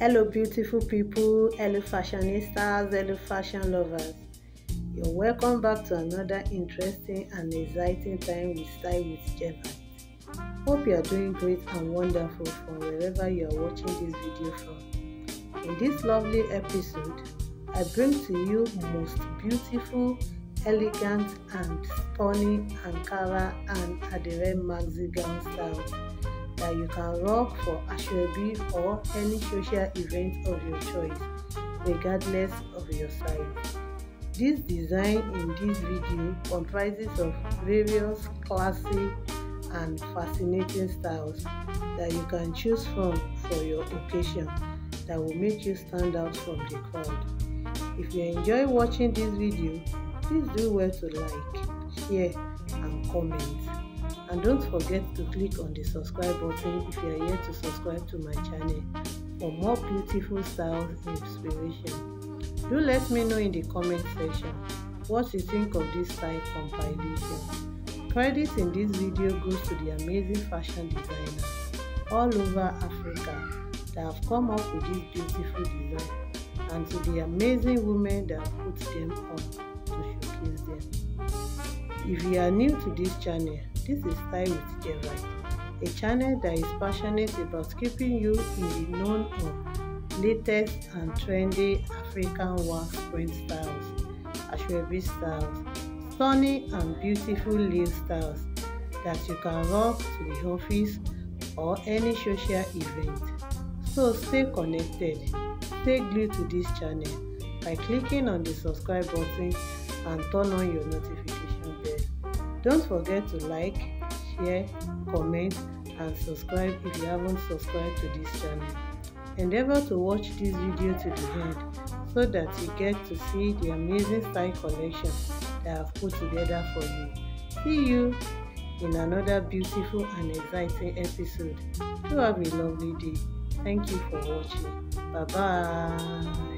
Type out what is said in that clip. Hello beautiful people, hello fashionistas, hello fashion lovers. You're welcome back to another interesting and exciting time with Style with Jebaz. Hope you are doing great and wonderful from wherever you are watching this video from. In this lovely episode, I bring to you most beautiful, elegant and stunning Ankara and Adire maxi gown style that you can rock for Asoebi or any social event of your choice, regardless of your size. This design in this video comprises of various classic and fascinating styles that you can choose from for your occasion that will make you stand out from the crowd. If you enjoy watching this video, please do well to like, share and comment. And don't forget to click on the subscribe button if you are yet to subscribe to my channel for more beautiful styles and inspiration. Do let me know in the comment section what you think of this style compilation. Credit in this video goes to the amazing fashion designers all over Africa that have come up with this beautiful design, and to the amazing women that have put them on to showcase them. If you are new to this channel, this is Style with Jebaz, a channel that is passionate about keeping you in the known of latest and trendy African wax print styles, Asoebi styles, stunning and beautiful leaf styles that you can rock to the office or any social event. So stay connected, stay glued to this channel by clicking on the subscribe button and turn on your notifications. Don't forget to like, share, comment and subscribe if you haven't subscribed to this channel. Endeavor to watch this video to the end so that you get to see the amazing style collection that I've put together for you. See you in another beautiful and exciting episode. Do have a lovely day. Thank you for watching. Bye bye.